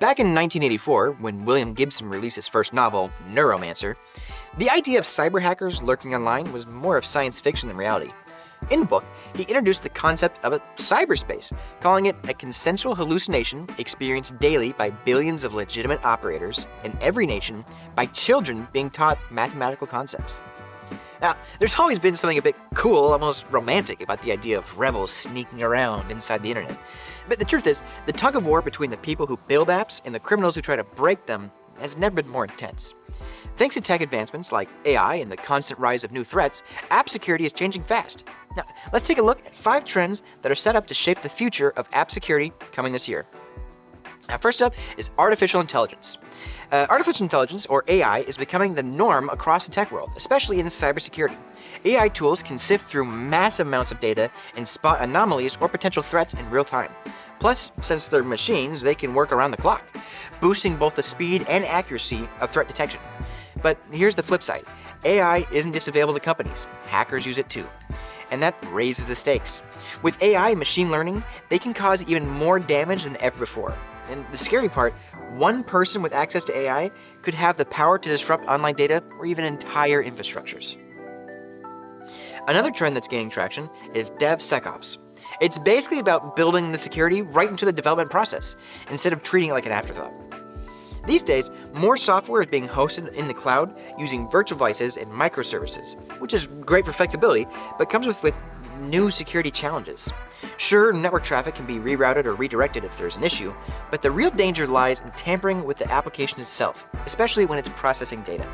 Back in 1984, when William Gibson released his first novel, Neuromancer, the idea of cyber hackers lurking online was more of science fiction than reality. In the book, he introduced the concept of a cyberspace, calling it a consensual hallucination experienced daily by billions of legitimate operators in every nation by children being taught mathematical concepts. Now, there's always been something a bit cool, almost romantic, about the idea of rebels sneaking around inside the internet. But the truth is, the tug of war between the people who build apps and the criminals who try to break them has never been more intense. Thanks to tech advancements like AI and the constant rise of new threats, app security is changing fast. Now, let's take a look at 5 trends that are set up to shape the future of app security coming this year. Now, first up is artificial intelligence. Artificial intelligence, or AI, is becoming the norm across the tech world, especially in cybersecurity. AI tools can sift through massive amounts of data and spot anomalies or potential threats in real time. Plus, since they're machines, they can work around the clock, boosting both the speed and accuracy of threat detection. But here's the flip side. AI isn't just available to companies. Hackers use it too. And that raises the stakes. With AI and machine learning, they can cause even more damage than ever before. And the scary part, one person with access to AI could have the power to disrupt online data or even entire infrastructures. Another trend that's gaining traction is DevSecOps. It's basically about building the security right into the development process, instead of treating it like an afterthought. These days, more software is being hosted in the cloud using virtual devices and microservices, which is great for flexibility, but comes with new security challenges. Sure, network traffic can be rerouted or redirected if there's an issue, but the real danger lies in tampering with the application itself, especially when it's processing data.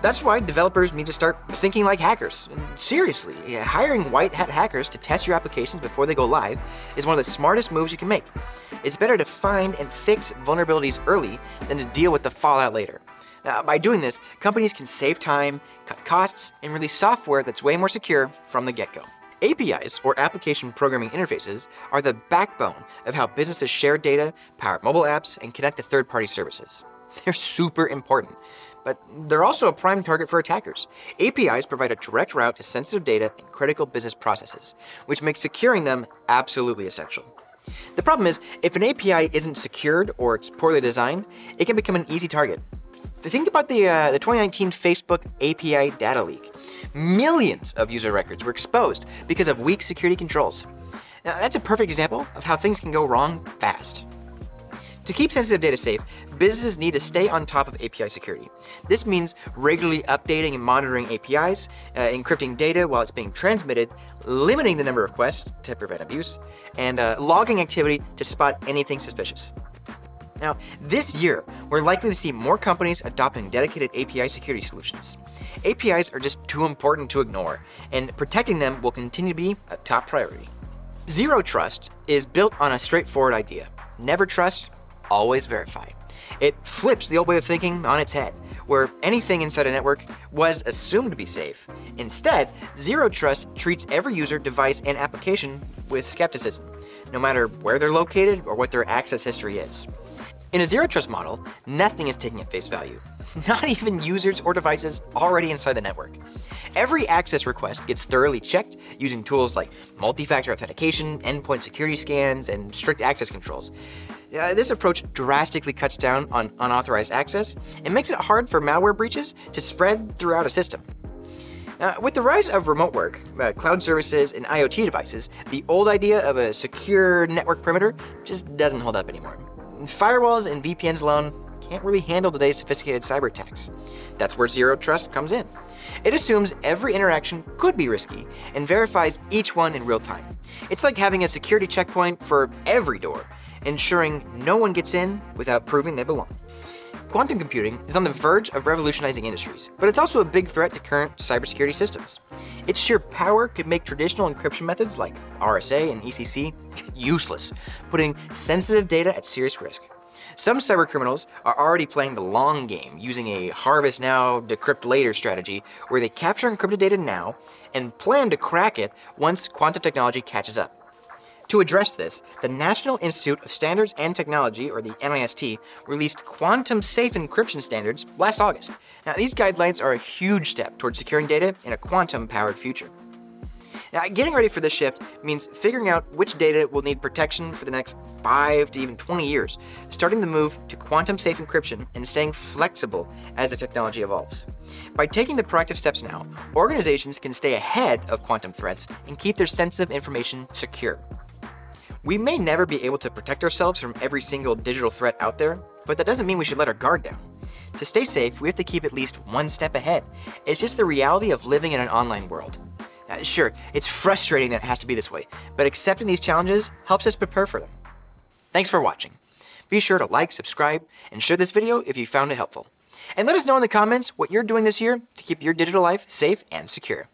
That's why developers need to start thinking like hackers. Seriously, hiring white hat hackers to test your applications before they go live is one of the smartest moves you can make. It's better to find and fix vulnerabilities early than to deal with the fallout later. Now, by doing this, companies can save time, cut costs, and release software that's way more secure from the get-go. APIs, or Application Programming Interfaces, are the backbone of how businesses share data, power mobile apps, and connect to third-party services. They're super important, but they're also a prime target for attackers. APIs provide a direct route to sensitive data and critical business processes, which makes securing them absolutely essential. The problem is, if an API isn't secured or it's poorly designed, it can become an easy target. Think about the 2019 Facebook API data leak. Millions of user records were exposed because of weak security controls. Now, that's a perfect example of how things can go wrong fast. To keep sensitive data safe, businesses need to stay on top of API security. This means regularly updating and monitoring APIs, encrypting data while it's being transmitted, limiting the number of requests to prevent abuse, and logging activity to spot anything suspicious. Now, this year, we're likely to see more companies adopting dedicated API security solutions. APIs are just too important to ignore, and protecting them will continue to be a top priority. Zero Trust is built on a straightforward idea. Never trust, always verify. It flips the old way of thinking on its head, where anything inside a network was assumed to be safe. Instead, Zero Trust treats every user, device, and application with skepticism, no matter where they're located or what their access history is. In a Zero Trust model, nothing is taken at face value, not even users or devices already inside the network. Every access request gets thoroughly checked using tools like multi-factor authentication, endpoint security scans, and strict access controls. This approach drastically cuts down on unauthorized access and makes it hard for malware breaches to spread throughout a system. With the rise of remote work, cloud services, and IoT devices, the old idea of a secure network perimeter just doesn't hold up anymore. Firewalls and VPNs alone can't really handle today's sophisticated cyber attacks. That's where Zero Trust comes in. It assumes every interaction could be risky and verifies each one in real time. It's like having a security checkpoint for every door, ensuring no one gets in without proving they belong. Quantum computing is on the verge of revolutionizing industries, but it's also a big threat to current cybersecurity systems. Its sheer power could make traditional encryption methods like RSA and ECC useless, putting sensitive data at serious risk. Some cybercriminals are already playing the long game using a harvest now, decrypt later strategy, where they capture encrypted data now and plan to crack it once quantum technology catches up. To address this, the National Institute of Standards and Technology, or the NIST, released Quantum Safe Encryption Standards last August. Now, these guidelines are a huge step towards securing data in a quantum-powered future. Now, getting ready for this shift means figuring out which data will need protection for the next 5 to even 20 years, starting the move to quantum-safe encryption and staying flexible as the technology evolves. By taking the proactive steps now, organizations can stay ahead of quantum threats and keep their sensitive information secure. We may never be able to protect ourselves from every single digital threat out there, but that doesn't mean we should let our guard down. To stay safe, we have to keep at least one step ahead. It's just the reality of living in an online world. Sure, it's frustrating that it has to be this way, but accepting these challenges helps us prepare for them. Thanks for watching. Be sure to like, subscribe, and share this video if you found it helpful. And let us know in the comments what you're doing this year to keep your digital life safe and secure.